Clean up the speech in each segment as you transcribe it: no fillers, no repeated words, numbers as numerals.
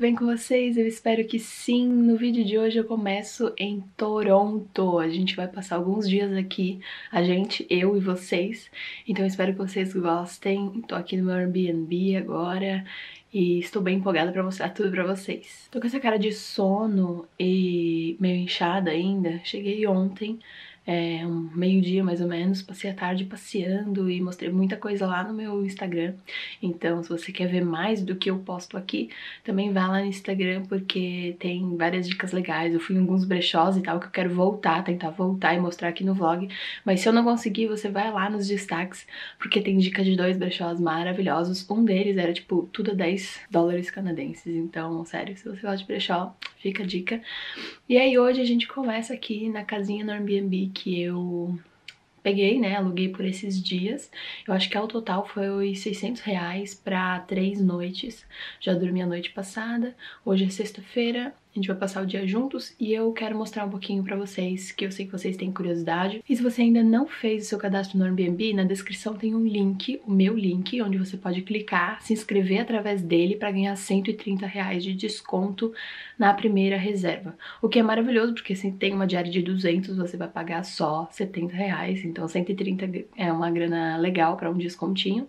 bem com vocês? Eu espero que sim! No vídeo de hoje eu começo em Toronto. A gente vai passar alguns dias aqui, eu e vocês. Então eu espero que vocês gostem. Tô aqui no meu Airbnb agora e estou bem empolgada pra mostrar tudo pra vocês. Tô com essa cara de sono e meio inchada ainda. Cheguei ontem, um meio-dia mais ou menos, passei a tarde passeando e mostrei muita coisa lá no meu Instagram. Então, se você quer ver mais do que eu posto aqui, também vá lá no Instagram, porque tem várias dicas legais. Eu fui em alguns brechós e tal, que eu quero voltar, tentar voltar e mostrar aqui no vlog. Mas se eu não conseguir, você vai lá nos destaques, porque tem dica de 2 brechós maravilhosos. Um deles era, tipo, tudo a 10 dólares canadenses. Então, sério, se você gosta de brechó, fica a dica. E aí, hoje a gente começa aqui na casinha no Airbnb que eu peguei, né, aluguei por esses dias. Eu acho que ao total foi R$600 pra 3 noites. Já dormi a noite passada, hoje é sexta-feira, a gente vai passar o dia juntos e eu quero mostrar um pouquinho pra vocês, que eu sei que vocês têm curiosidade. E se você ainda não fez o seu cadastro no Airbnb, na descrição tem um link, o meu link, onde você pode clicar, se inscrever através dele pra ganhar R$130 de desconto na primeira reserva. O que é maravilhoso, porque se tem uma diária de 200, você vai pagar só R$70, então 130 é uma grana legal pra um descontinho.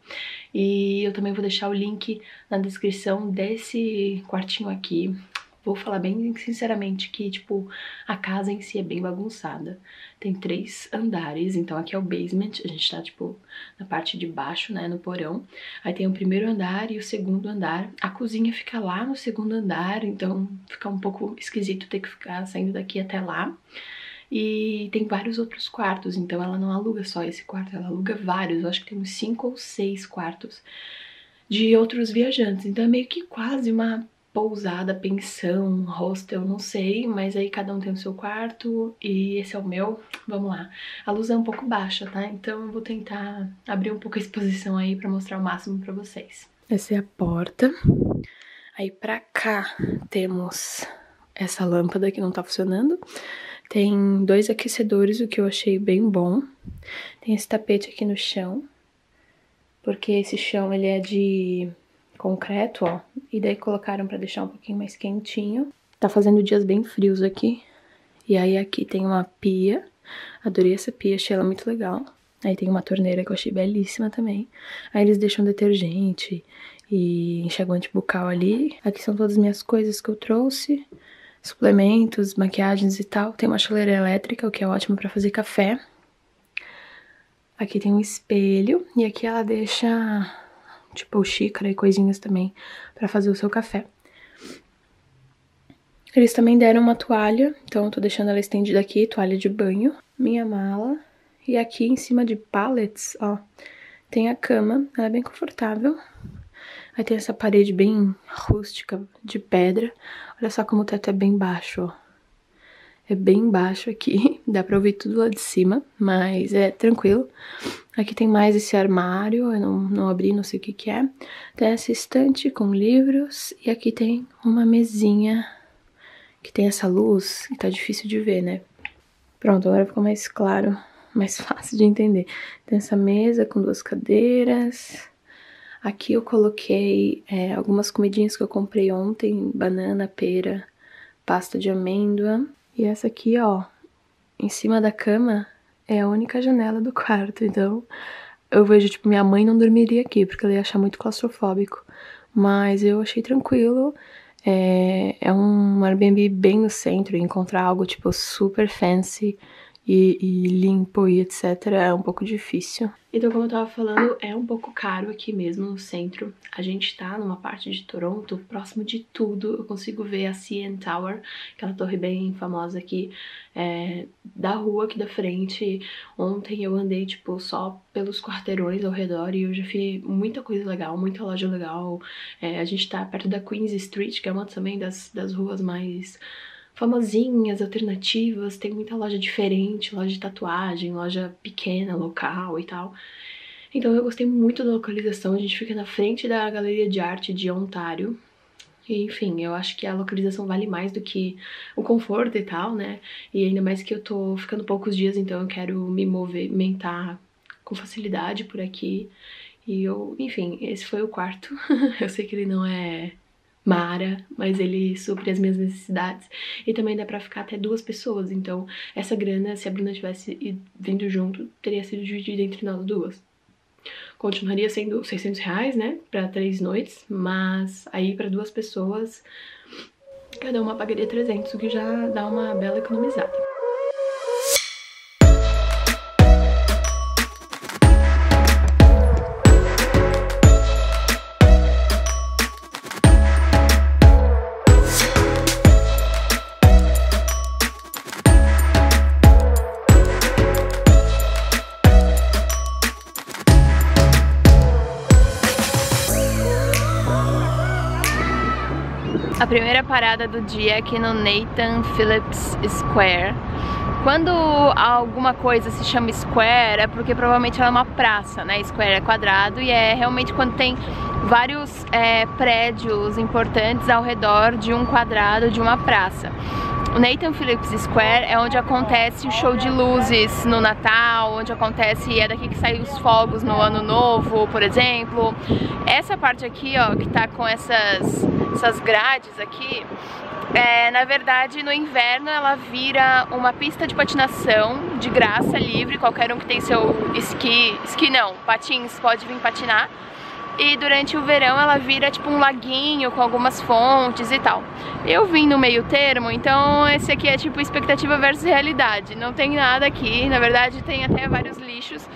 E eu também vou deixar o link na descrição desse quartinho aqui. Vou falar bem sinceramente que, tipo, a casa em si é bem bagunçada. Tem 3 andares, então aqui é o basement, a gente tá, tipo, na parte de baixo, né, no porão. Aí tem o 1º andar e o 2º andar. A cozinha fica lá no 2º andar, então fica um pouco esquisito ter que ficar saindo daqui até lá. E tem vários outros quartos, então ela não aluga só esse quarto, ela aluga vários. Eu acho que tem uns 5 ou 6 quartos de outros viajantes, então é meio que quase uma pousada, pensão, hostel, não sei, mas aí cada um tem o seu quarto e esse é o meu. Vamos lá. A luz é um pouco baixa, tá? Então eu vou tentar abrir um pouco a exposição aí pra mostrar o máximo pra vocês. Essa é a porta. Aí pra cá temos essa lâmpada que não tá funcionando. Tem 2 aquecedores, o que eu achei bem bom. Tem esse tapete aqui no chão, porque esse chão ele é de concreto, ó, e daí colocaram pra deixar um pouquinho mais quentinho. Tá fazendo dias bem frios aqui. E aí aqui tem uma pia. Adorei essa pia, achei ela muito legal. Aí tem uma torneira que eu achei belíssima também. Aí eles deixam detergente e enxaguante bucal ali. Aqui são todas as minhas coisas que eu trouxe. Suplementos, maquiagens e tal. Tem uma chaleira elétrica, o que é ótimo pra fazer café. Aqui tem um espelho. E aqui ela deixa, tipo, xícara e coisinhas também pra fazer o seu café. Eles também deram uma toalha, então eu tô deixando ela estendida aqui, toalha de banho. Minha mala. E aqui em cima de pallets, ó, tem a cama, ela é bem confortável. Aí tem essa parede bem rústica, de pedra. Olha só como o teto é bem baixo, ó. É bem baixo aqui, dá pra ouvir tudo lá de cima, mas é tranquilo. Aqui tem mais esse armário, eu não abri, não sei o que que é. Tem essa estante com livros e aqui tem uma mesinha que tem essa luz e tá difícil de ver, né? Pronto, agora ficou mais claro, mais fácil de entender. Tem essa mesa com 2 cadeiras. Aqui eu coloquei algumas comidinhas que eu comprei ontem, banana, pera, pasta de amêndoa. E essa aqui, ó, em cima da cama é a única janela do quarto, então eu vejo, tipo, minha mãe não dormiria aqui, porque ela ia achar muito claustrofóbico, mas eu achei tranquilo, é um Airbnb bem no centro, encontrar algo, tipo, super fancy e limpo e etc é um pouco difícil. Então, como eu tava falando, é um pouco caro aqui mesmo no centro. A gente tá numa parte de Toronto, próximo de tudo. Eu consigo ver a CN Tower, aquela torre bem famosa aqui, da rua aqui da frente. Ontem eu andei, tipo, só pelos quarteirões ao redor e eu já vi muita coisa legal, muita loja legal. A gente tá perto da Queen's Street, que é uma também das ruas mais famosinhas, alternativas, tem muita loja diferente, loja de tatuagem, loja pequena, local e tal. Então eu gostei muito da localização, a gente fica na frente da Galeria de Arte de Ontário. E, enfim, eu acho que a localização vale mais do que o conforto e tal, né? E ainda mais que eu tô ficando poucos dias, então eu quero me movimentar com facilidade por aqui. E eu, enfim, esse foi o quarto. Eu sei que ele não é Mara, mas ele supre as minhas necessidades e também dá pra ficar até duas pessoas, então essa grana, se a Bruna tivesse vindo junto, teria sido dividida entre nós duas. Continuaria sendo R$600, né, pra 3 noites, mas aí pra 2 pessoas, cada uma pagaria 300, o que já dá uma bela economizada. A primeira parada do dia é aqui no Nathan Phillips Square. Quando alguma coisa se chama square é porque provavelmente ela é uma praça, né? Square é quadrado e é realmente quando tem vários prédios importantes ao redor de um quadrado, de uma praça. O Nathan Phillips Square é onde acontece o show de luzes no Natal, onde acontece, é daqui que saem os fogos no Ano Novo, por exemplo. Essa parte aqui, ó, que tá com essas grades aqui, na verdade no inverno ela vira uma pista de patinação de graça, livre, qualquer um que tem seu patins pode vir patinar. E durante o verão ela vira tipo um laguinho com algumas fontes e tal. Eu vim no meio termo, então esse aqui é tipo expectativa versus realidade. Não tem nada aqui, na verdade tem até vários lixos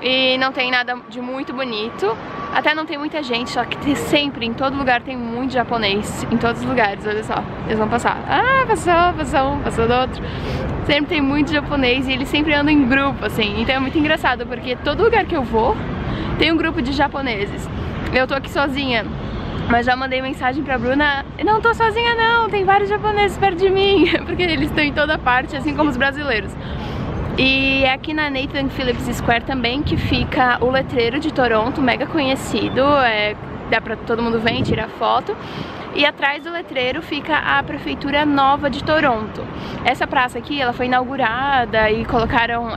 e não tem nada de muito bonito. Até não tem muita gente, só que tem sempre, em todo lugar tem muito japonês. Em todos os lugares, olha só, eles vão passar. Ah, passou um, passou do outro. Sempre tem muito japonês e eles sempre andam em grupo, assim. Então é muito engraçado, porque todo lugar que eu vou tem um grupo de japoneses. Eu tô aqui sozinha, mas já mandei mensagem pra Bruna: não tô sozinha não, tem vários japoneses perto de mim, porque eles estão em toda parte, assim como os brasileiros. E é aqui na Nathan Phillips Square também que fica o letreiro de Toronto, mega conhecido, dá pra todo mundo vir tirar foto. E atrás do letreiro fica a Prefeitura Nova de Toronto. Essa praça aqui, ela foi inaugurada e colocaram,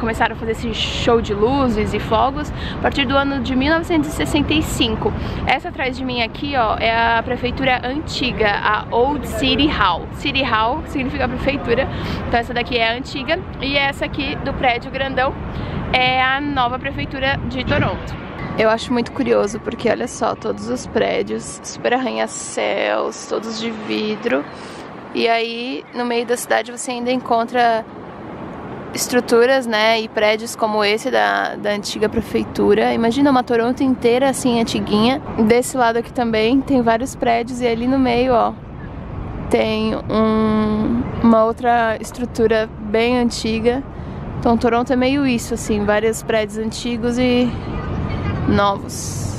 começaram a fazer esse show de luzes e fogos a partir do ano de 1965. Essa atrás de mim aqui, ó, é a prefeitura antiga, a Old City Hall. City Hall significa prefeitura, então essa daqui é a antiga. E essa aqui do prédio grandão é a nova prefeitura de Toronto. Eu acho muito curioso porque, olha só, todos os prédios, super arranha-céus, todos de vidro. E aí, no meio da cidade, você ainda encontra estruturas, né, e prédios como esse da antiga prefeitura. Imagina uma Toronto inteira, assim, antiguinha. Desse lado aqui também tem vários prédios e ali no meio, ó, tem uma outra estrutura bem antiga. Então, Toronto é meio isso, assim, vários prédios antigos e novos.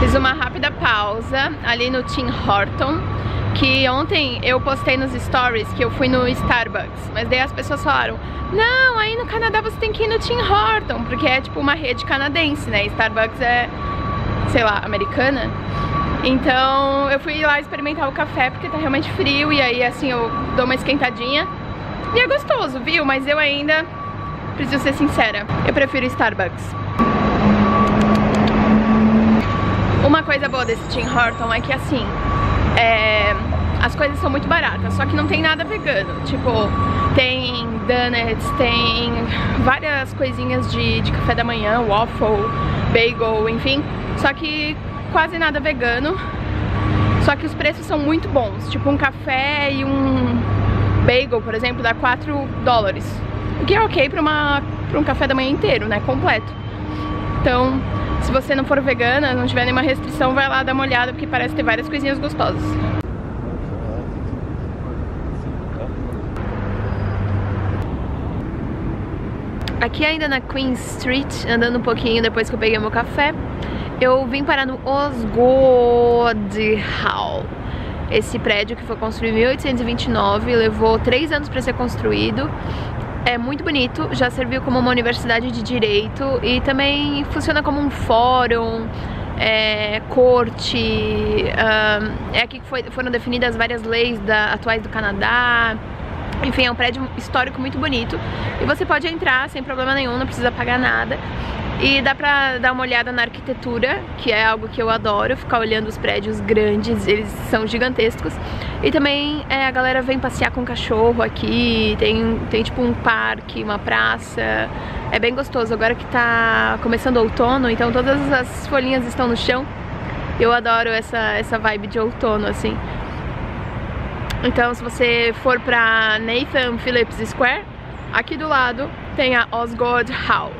Fiz uma rápida pausa ali no Tim Horton, que ontem eu postei nos stories que eu fui no Starbucks, mas daí as pessoas falaram: não, aí no Canadá você tem que ir no Tim Horton, porque é tipo uma rede canadense, né? Starbucks é, sei lá, americana. Então eu fui lá experimentar o café porque tá realmente frio e aí assim eu dou uma esquentadinha. E é gostoso, viu? Mas eu ainda preciso ser sincera, eu prefiro Starbucks. Uma coisa boa desse Tim Horton é que assim, as coisas são muito baratas, só que não tem nada vegano. Tipo, tem donuts, tem várias coisinhas de café da manhã, waffle, bagel, enfim. Só que quase nada vegano, só que os preços são muito bons. Tipo, um café e um bagel, por exemplo, dá $4, o que é ok pra um café da manhã inteiro, né, completo. Então, se você não for vegana, não tiver nenhuma restrição, vai lá dar uma olhada, porque parece ter várias coisinhas gostosas. Aqui ainda na Queen Street, andando um pouquinho depois que eu peguei meu café, eu vim parar no Osgood Hall. Esse prédio que foi construído em 1829, levou 3 anos para ser construído. É muito bonito, já serviu como uma universidade de direito e também funciona como um fórum, corte. É aqui que foram definidas várias leis atuais do Canadá. Enfim, é um prédio histórico muito bonito e você pode entrar sem problema nenhum, não precisa pagar nada. E dá pra dar uma olhada na arquitetura, que é algo que eu adoro, ficar olhando os prédios grandes, eles são gigantescos. E também a galera vem passear com o cachorro aqui, tem tipo um parque, uma praça, é bem gostoso. Agora que tá começando o outono, então todas as folhinhas estão no chão, eu adoro essa vibe de outono, assim. Então se você for pra Nathan Phillips Square, aqui do lado tem a Osgoode Hall.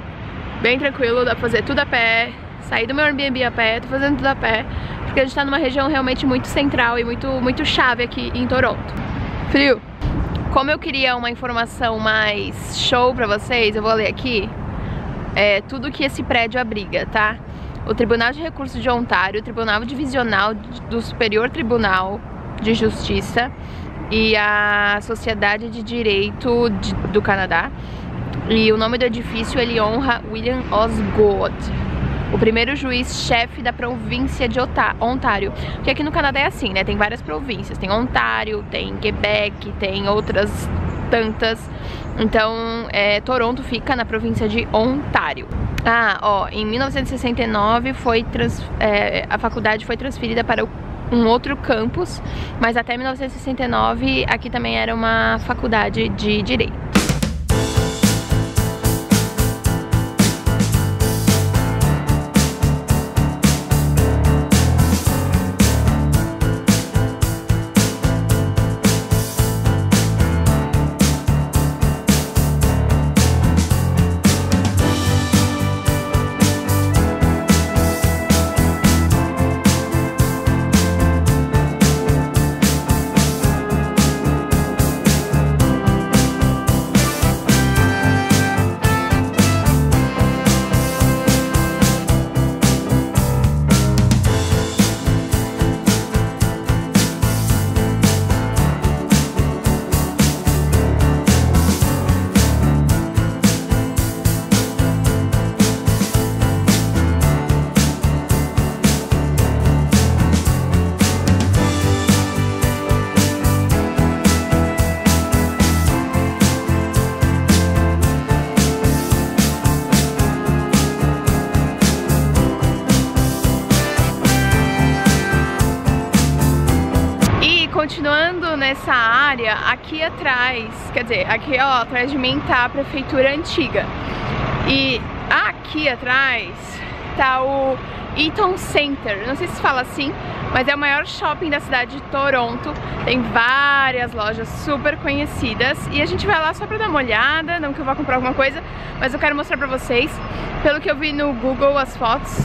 Bem tranquilo, dá pra fazer tudo a pé. Saí do meu Airbnb a pé, tô fazendo tudo a pé, porque a gente tá numa região realmente muito central e muito chave aqui em Toronto. Frio. Como eu queria uma informação mais show pra vocês, eu vou ler aqui tudo que esse prédio abriga, tá? O Tribunal de Recursos de Ontário, o Tribunal Divisional do Superior Tribunal de Justiça e a Sociedade de Direito do Canadá. E o nome do edifício, ele honra William Osgoode, o primeiro juiz-chefe da província de Ontário. Porque aqui no Canadá é assim, né? Tem várias províncias, tem Ontário, tem Quebec, tem outras tantas. Então, Toronto fica na província de Ontário. Ah, ó, em 1969 a faculdade foi transferida para um outro campus, mas até 1969 aqui também era uma faculdade de direito. Continuando nessa área, aqui atrás, quer dizer, aqui ó, atrás de mim tá a prefeitura antiga. E aqui atrás tá o Eaton Centre, não sei se fala assim, mas é o maior shopping da cidade de Toronto. Tem várias lojas super conhecidas e a gente vai lá só pra dar uma olhada, não que eu vá comprar alguma coisa, mas eu quero mostrar pra vocês. Pelo que eu vi no Google, as fotos,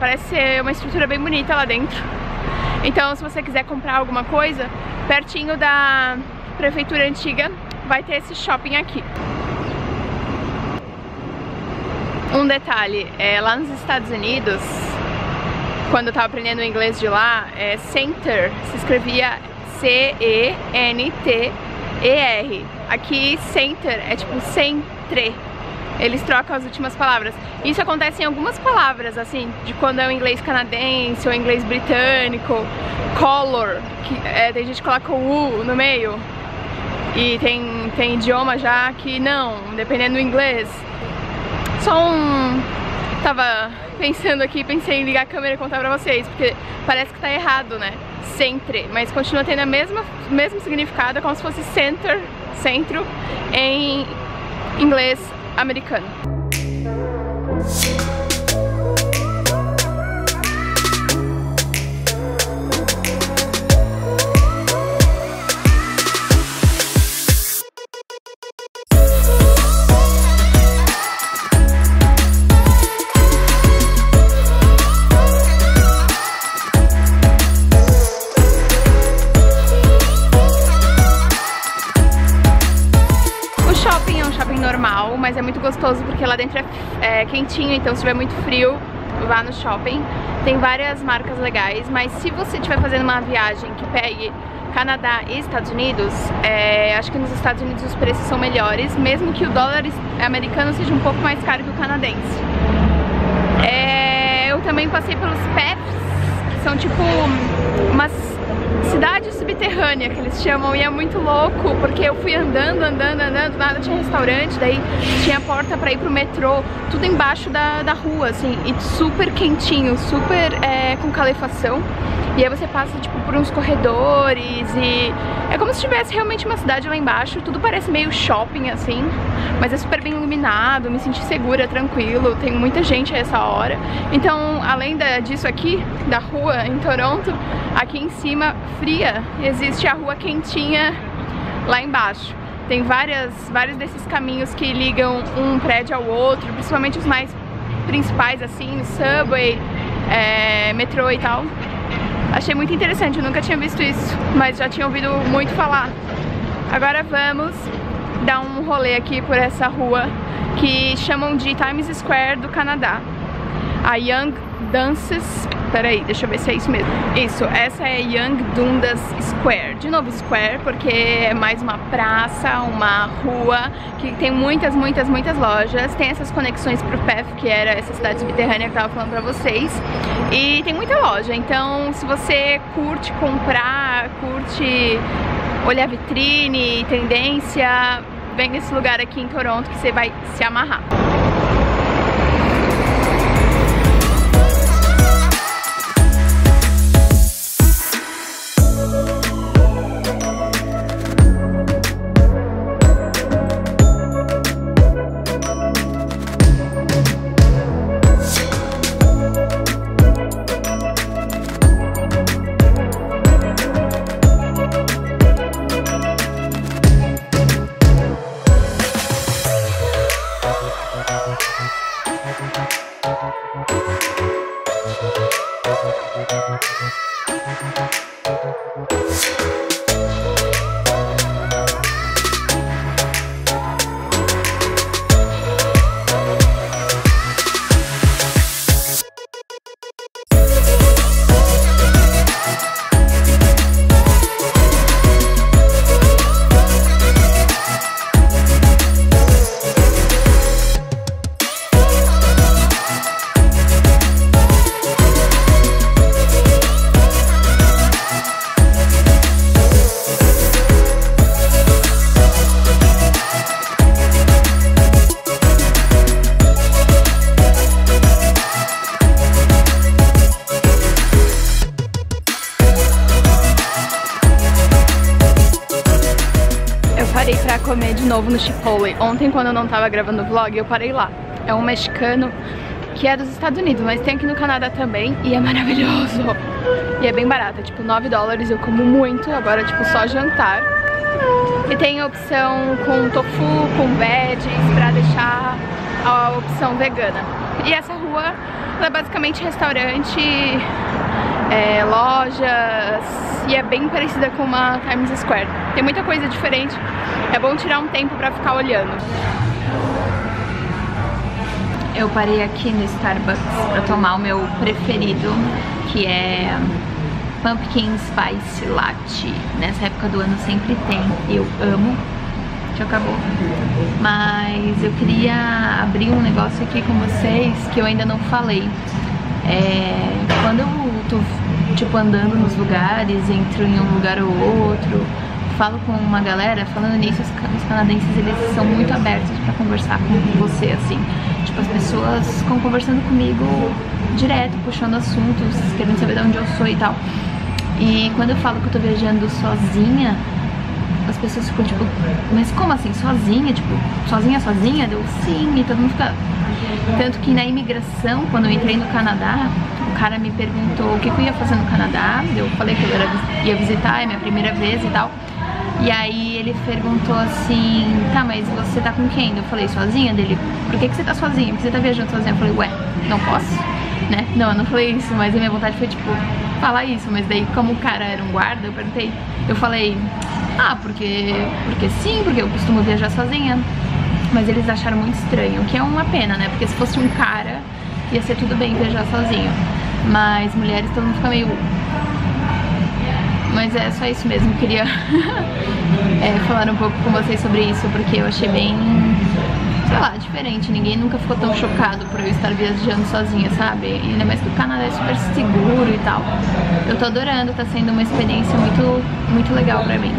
parece ser uma estrutura bem bonita lá dentro. Então, se você quiser comprar alguma coisa, pertinho da prefeitura antiga vai ter esse shopping aqui. Um detalhe, lá nos Estados Unidos, quando eu tava aprendendo o inglês de lá, center se escrevia C-E-N-T-E-R. Aqui, center é tipo centre. Eles trocam as últimas palavras. Isso acontece em algumas palavras, assim, de quando é o inglês canadense ou inglês britânico. Color, que tem gente que coloca o U no meio. E tem idioma já que não, dependendo do inglês. Tava pensando aqui, pensei em ligar a câmera e contar pra vocês, porque parece que tá errado, né? Centre, mas continua tendo o mesmo significado, como se fosse center, centro, em inglês americano. Normal, mas é muito gostoso porque lá dentro é quentinho, então se tiver muito frio, vá no shopping. Tem várias marcas legais, mas se você estiver fazendo uma viagem que pegue Canadá e Estados Unidos, acho que nos Estados Unidos os preços são melhores, mesmo que o dólar americano seja um pouco mais caro que o canadense. Eu também passei pelos PEFs, que são tipo umas cidade subterrânea que eles chamam, e é muito louco porque eu fui andando, nada tinha restaurante, daí tinha porta pra ir pro metrô, tudo embaixo da rua, assim, e super quentinho, super com calefação, e aí você passa tipo por uns corredores e é como se tivesse realmente uma cidade lá embaixo, tudo parece meio shopping assim, mas é super bem iluminado, me senti segura, tranquilo, tem muita gente a essa hora, então além disso aqui, da rua em Toronto, aqui em cima fria, existe a rua quentinha lá embaixo. Tem vários desses caminhos que ligam um prédio ao outro, principalmente os mais principais assim, subway, metrô e tal. Achei muito interessante, eu nunca tinha visto isso, mas já tinha ouvido muito falar. Agora vamos dar um rolê aqui por essa rua que chamam de Times Square do Canadá. A Yonge Dundas, peraí, deixa eu ver se é isso mesmo. Isso, essa é Yonge Dundas Square. De novo Square, porque é mais uma praça, uma rua que tem muitas lojas. Tem essas conexões pro Perth, que era essa cidade subterrânea que eu tava falando pra vocês. E tem muita loja, então se você curte comprar, curte olhar vitrine, tendência, vem nesse lugar aqui em Toronto que você vai se amarrar. Pra comer de novo no Chipotle. Ontem, quando eu não tava gravando o vlog, eu parei lá. É um mexicano que é dos Estados Unidos, mas tem aqui no Canadá também, e é maravilhoso. E é bem barato, é tipo 9 dólares, eu como muito, agora tipo só jantar. E tem a opção com tofu, com veggies, pra deixar a opção vegana. E essa rua, ela é basicamente restaurante, lojas, e é bem parecida com uma Times Square. Tem muita coisa diferente, é bom tirar um tempo pra ficar olhando. Eu parei aqui no Starbucks pra tomar o meu preferido, que é Pumpkin Spice Latte. Nessa época do ano sempre tem, eu amo. Já acabou. Mas eu queria abrir um negócio aqui com vocês que eu ainda não falei. Quando eu tô tipo andando nos lugares, entro em um lugar ou outro, falo com uma galera, falando nisso, os canadenses eles são muito abertos pra conversar com você, assim. Tipo, as pessoas ficam conversando comigo direto, puxando assuntos, querendo saber de onde eu sou e tal. E quando eu falo que eu tô viajando sozinha, as pessoas ficam tipo, mas como assim, sozinha? Tipo, sozinha? Deu sim, e todo mundo fica... Tanto que na imigração, quando eu entrei no Canadá, o cara me perguntou o que eu ia fazer no Canadá. Eu falei que eu ia visitar, é minha primeira vez e tal. E aí ele perguntou assim, tá, mas você tá com quem? Eu falei, sozinha? Dele, por que você tá sozinha? Por que você tá viajando sozinha? Eu falei, ué, não posso, né? Não, eu não falei isso, mas a minha vontade foi tipo, falar isso. Mas daí como o cara era um guarda, eu perguntei, eu falei, ah, porque sim, porque eu costumo viajar sozinha. Mas eles acharam muito estranho, o que é uma pena, né? Porque se fosse um cara, ia ser tudo bem viajar sozinho. Mas mulheres, todo mundo fica meio... Mas é só isso mesmo, queria falar um pouco com vocês sobre isso, porque eu achei bem sei lá, diferente. Ninguém nunca ficou tão chocado por eu estar viajando sozinha, sabe? Ainda mais que o Canadá é super seguro e tal. Eu tô adorando, tá sendo uma experiência muito legal pra mim.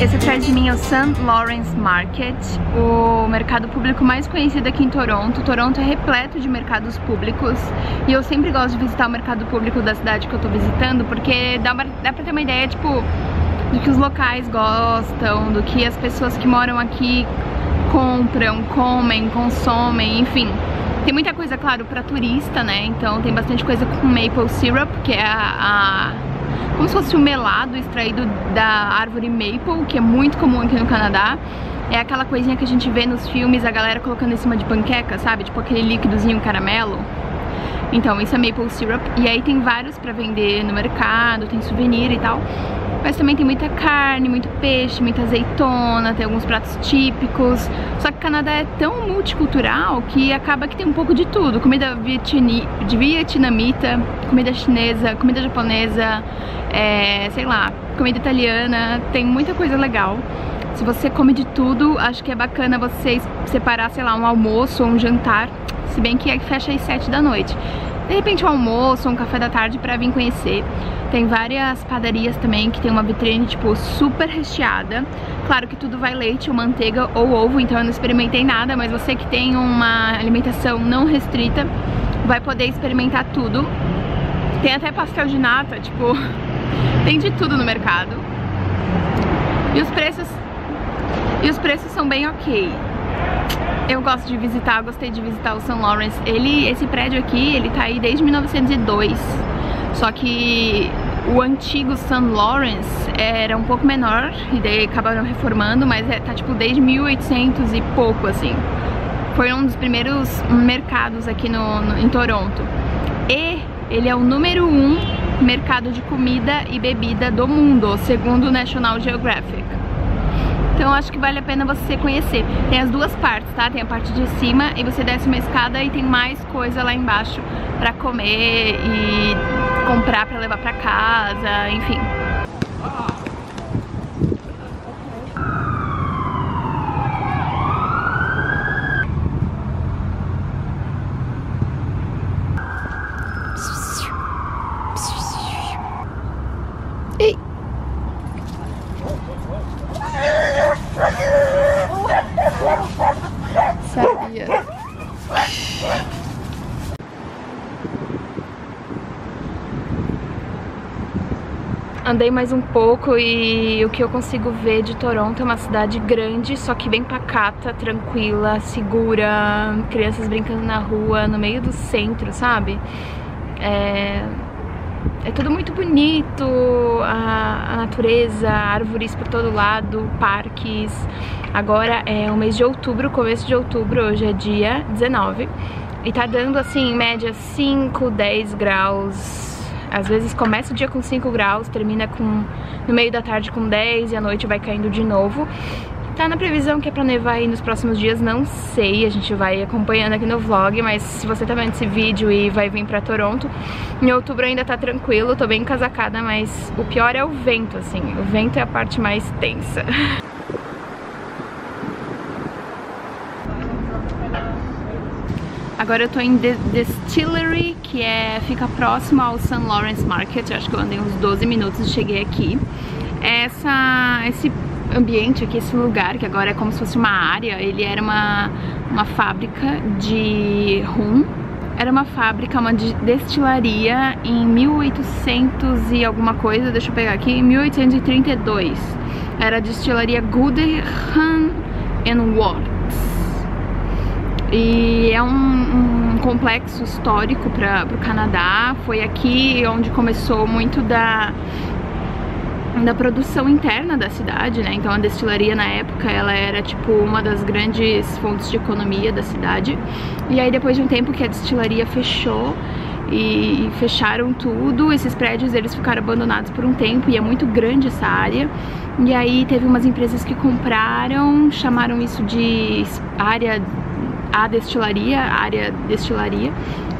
Esse atrás de mim é o St. Lawrence Market, o mercado público mais conhecido aqui em Toronto. Toronto é repleto de mercados públicos e eu sempre gosto de visitar o mercado público da cidade que eu tô visitando, porque dá pra ter uma ideia, tipo, do que os locais gostam, do que as pessoas que moram aqui compram, comem, consomem, enfim. Tem muita coisa, claro, pra turista, né? Então tem bastante coisa com maple syrup, que é como se fosse um melado extraído da árvore maple, que é muito comum aqui no Canadá. É aquela coisinha que a gente vê nos filmes, a galera colocando em cima de panqueca, sabe? Tipo aquele líquidozinho caramelo. Então, isso é maple syrup. E aí tem vários pra vender no mercado, tem souvenir e tal. Mas também tem muita carne, muito peixe, muita azeitona, tem alguns pratos típicos. Só que o Canadá é tão multicultural que acaba que tem um pouco de tudo. Comida vietnamita, comida chinesa, comida japonesa, sei lá, comida italiana. Tem muita coisa legal. Se você come de tudo, acho que é bacana você separar, sei lá, um almoço ou um jantar. Se bem que fecha às 7 da noite. De repente um almoço, um café da tarde pra vir conhecer. Tem várias padarias também que tem uma vitrine, tipo, super recheada. Claro que tudo vai leite, ou manteiga, ou ovo, então eu não experimentei nada. Mas você que tem uma alimentação não restrita vai poder experimentar tudo. Tem até pastel de nata, tipo, tem de tudo no mercado. E os preços são bem ok. Eu gosto de visitar, gostei de visitar o St. Lawrence. Esse prédio aqui, ele tá aí desde 1902. Só que o antigo St. Lawrence era um pouco menor e daí acabaram reformando, mas tá tipo desde 1800 e pouco, assim. Foi um dos primeiros mercados aqui em Toronto. E ele é o número 1 mercado de comida e bebida do mundo, segundo o National Geographic. Então acho que vale a pena você conhecer. Tem as duas partes, tá? Tem a parte de cima e você desce uma escada e tem mais coisa lá embaixo pra comer e comprar pra levar pra casa, enfim. Andei mais um pouco e o que eu consigo ver de Toronto é uma cidade grande, só que bem pacata, tranquila, segura, crianças brincando na rua, no meio do centro, sabe? É tudo muito bonito, a natureza, árvores por todo lado, parques. Agora é o mês de outubro, começo de outubro, hoje é dia 19. E tá dando assim, em média, 5, 10 graus. Às vezes começa o dia com 5 graus, termina no meio da tarde com 10 e à noite vai caindo de novo. Tá na previsão que é pra nevar aí nos próximos dias, não sei, a gente vai acompanhando aqui no vlog, mas se você tá vendo esse vídeo e vai vir pra Toronto, em outubro ainda tá tranquilo, tô bem encasacada, mas o pior é o vento, assim, o vento é a parte mais tensa. Agora eu tô em Distillery, que que fica próximo ao St. Lawrence Market. Eu acho que eu andei uns 12 minutos e cheguei aqui. Esse ambiente aqui, esse lugar, que agora é como se fosse uma área, ele era uma fábrica de rum. Era uma fábrica, uma destilaria em 1800 e alguma coisa, deixa eu pegar aqui, em 1832. Era a destilaria Goodham & Watts. E é um complexo histórico para o Canadá. Foi aqui onde começou muito da produção interna da cidade, né? Então a destilaria na época ela era tipo uma das grandes fontes de economia da cidade. E aí depois de um tempo que a destilaria fechou e fecharam tudo, esses prédios eles ficaram abandonados por um tempo e é muito grande essa área. E aí teve umas empresas que compraram, chamaram isso de área destilaria,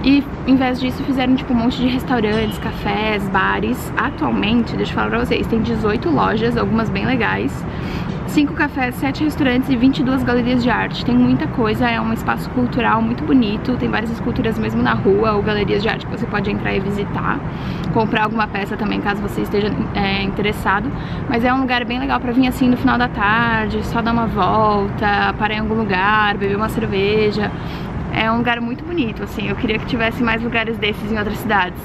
e em vez disso fizeram tipo um monte de restaurantes, cafés, bares. Atualmente, deixa eu falar pra vocês, tem 18 lojas, algumas bem legais, 5 cafés, 7 restaurantes e 22 galerias de arte. Tem muita coisa, é um espaço cultural muito bonito, tem várias esculturas mesmo na rua ou galerias de arte que você pode entrar e visitar, comprar alguma peça também caso você esteja interessado. Mas é um lugar bem legal pra vir assim no final da tarde, só dar uma volta, parar em algum lugar, beber uma cerveja. É um lugar muito bonito, assim, eu queria que tivesse mais lugares desses em outras cidades.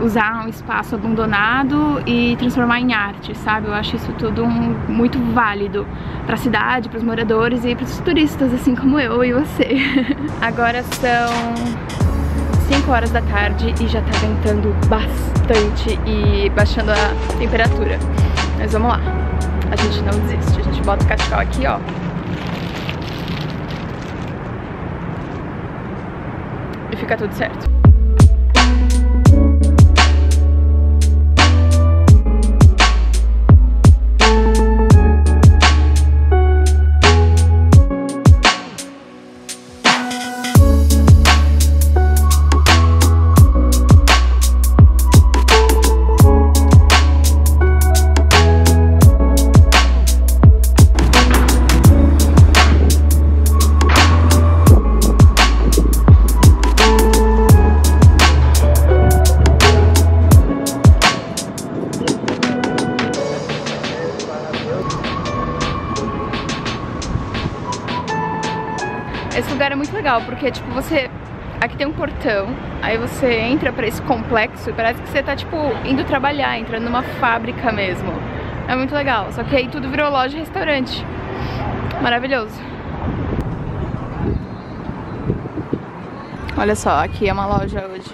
Usar um espaço abandonado e transformar em arte, sabe? Eu acho isso tudo muito válido pra cidade, pros moradores e pros turistas, assim como eu e você. Agora são 5 horas da tarde e já tá ventando bastante e baixando a temperatura. Mas vamos lá, a gente não desiste, a gente bota o cachecol aqui, ó. E fica tudo certo. Esse lugar é muito legal, porque tipo, você... Aqui tem um portão, aí você entra pra esse complexo e parece que você tá tipo indo trabalhar, entrando numa fábrica mesmo. É muito legal, só que aí tudo virou loja e restaurante. Maravilhoso. Olha só, aqui é uma loja hoje.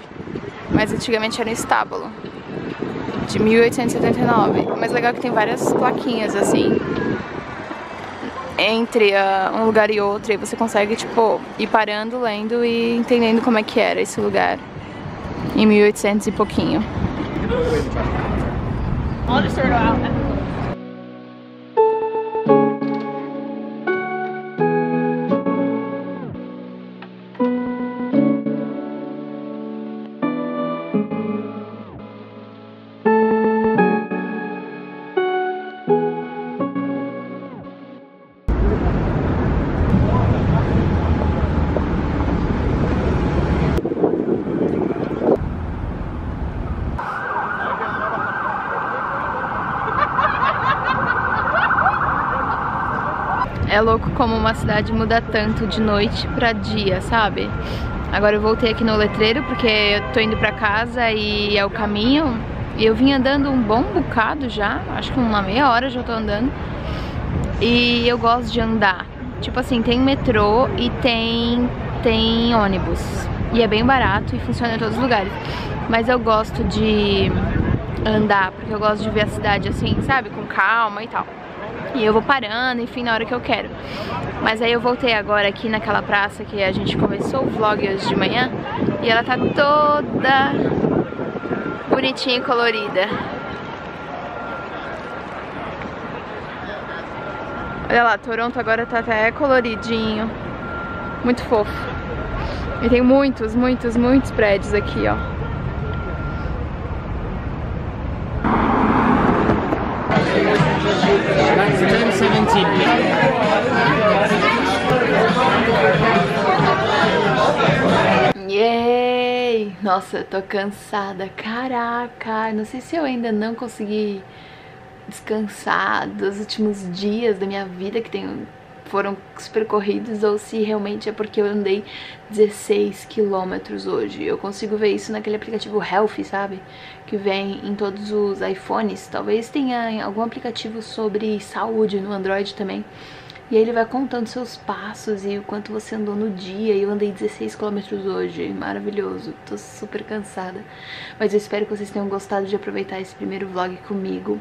Mas antigamente era um estábulo. De 1879. O mais legal é que tem várias plaquinhas assim entre um lugar e outro, e você consegue tipo ir parando, lendo e entendendo como é que era esse lugar em 1800 e pouquinho. É louco como uma cidade muda tanto de noite pra dia, sabe? Agora eu voltei aqui no letreiro porque eu tô indo pra casa e é o caminho. E eu vim andando um bom bocado já, acho que uma meia hora já tô andando. E eu gosto de andar. Tipo assim, tem metrô e tem ônibus. E é bem barato e funciona em todos os lugares. Mas eu gosto de andar porque eu gosto de ver a cidade assim, sabe? Com calma e tal. E eu vou parando, enfim, na hora que eu quero. Mas aí eu voltei agora aqui naquela praça que a gente começou o vlog hoje de manhã. E ela tá toda bonitinha e colorida. Olha lá, Toronto agora tá até coloridinho. Muito fofo. E tem muitos, muitos, muitos prédios aqui, ó. Yay! Nossa, eu tô cansada, caraca, não sei se eu ainda não consegui descansar dos últimos dias da minha vida que foram super corridos, ou se realmente é porque eu andei 16 quilômetros hoje. Eu consigo ver isso naquele aplicativo Health, sabe? Que vem em todos os iPhones, talvez tenha algum aplicativo sobre saúde no Android também. E aí ele vai contando seus passos e o quanto você andou no dia. E eu andei 16 km hoje, maravilhoso, tô super cansada. Mas eu espero que vocês tenham gostado de aproveitar esse primeiro vlog comigo.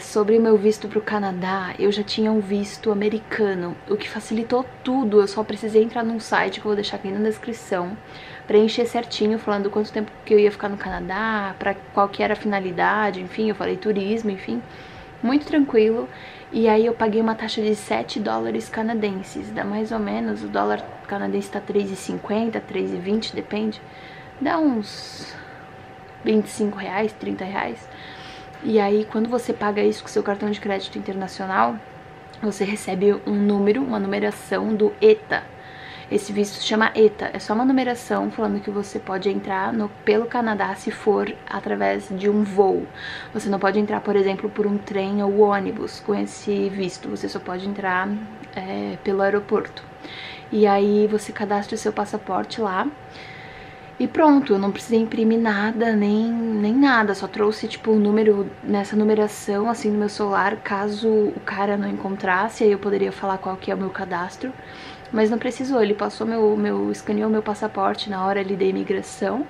Sobre o meu visto pro Canadá, eu já tinha um visto americano, o que facilitou tudo. Eu só precisei entrar num site que eu vou deixar aqui na descrição, preencher certinho, falando quanto tempo que eu ia ficar no Canadá, pra qual que era a finalidade, enfim, eu falei turismo, enfim... Muito tranquilo, e aí eu paguei uma taxa de 7 dólares canadenses, dá mais ou menos, o dólar canadense tá 3,50, 3,20, depende, dá uns 25 reais, 30 reais, e aí quando você paga isso com seu cartão de crédito internacional, você recebe um número, uma numeração do ETA. Esse visto se chama ETA, é só uma numeração falando que você pode entrar pelo Canadá se for através de um voo. Você não pode entrar, por exemplo, por um trem ou ônibus com esse visto, você só pode entrar pelo aeroporto. E aí você cadastra o seu passaporte lá e pronto, eu não precisei imprimir nada, nem nada, só trouxe tipo um número nessa numeração assim no meu celular, caso o cara não encontrasse, aí eu poderia falar qual que é o meu cadastro. Mas não precisou, ele passou escaneou meu passaporte na hora ali da imigração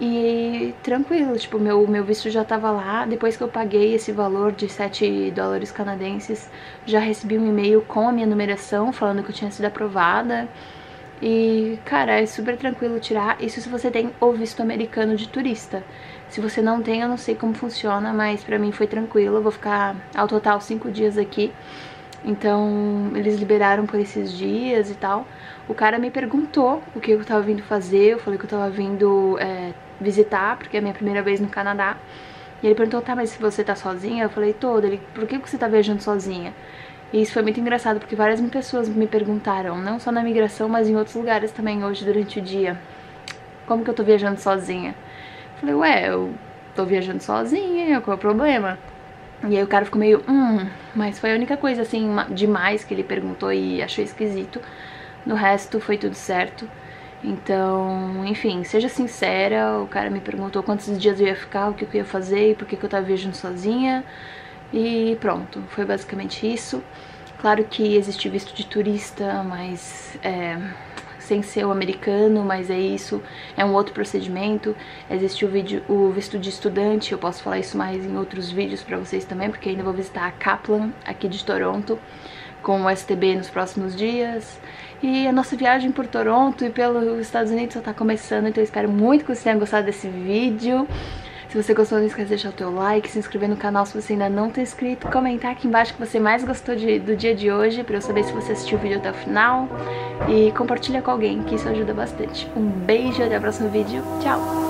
e tranquilo, tipo, meu visto já tava lá. Depois que eu paguei esse valor de 7 dólares canadenses, já recebi um e-mail com a minha numeração falando que eu tinha sido aprovada. E, cara, é super tranquilo tirar isso se você tem o visto americano de turista. Se você não tem, eu não sei como funciona, mas pra mim foi tranquilo. Eu vou ficar ao total 5 dias aqui. Então, eles liberaram por esses dias e tal. O cara me perguntou o que eu tava vindo fazer. Eu falei que eu tava vindo visitar, porque é a minha primeira vez no Canadá. E ele perguntou, tá, mas se você tá sozinha? Eu falei, tô. Ele, por que você tá viajando sozinha? E isso foi muito engraçado, porque várias pessoas me perguntaram, não só na migração, mas em outros lugares também hoje durante o dia. Como que eu tô viajando sozinha? Eu falei, ué, eu tô viajando sozinha, qual é o problema? E aí o cara ficou meio, mas foi a única coisa assim, demais que ele perguntou e achou esquisito. No resto foi tudo certo. Então, enfim, seja sincera, o cara me perguntou quantos dias eu ia ficar, o que eu ia fazer e por que eu tava viajando sozinha. E pronto, foi basicamente isso. Claro que existe visto de turista, mas sem ser o americano, mas é isso, é um outro procedimento. Existe o visto de estudante, eu posso falar isso mais em outros vídeos pra vocês também, porque ainda vou visitar a Kaplan aqui de Toronto, com o STB nos próximos dias. E a nossa viagem por Toronto e pelos Estados Unidos só tá começando, então eu espero muito que vocês tenham gostado desse vídeo. Se você gostou, não esquece de deixar o teu like, se inscrever no canal se você ainda não tá inscrito, comentar aqui embaixo o que você mais gostou do dia de hoje, pra eu saber se você assistiu o vídeo até o final, e compartilha com alguém, que isso ajuda bastante. Um beijo, até o próximo vídeo, tchau!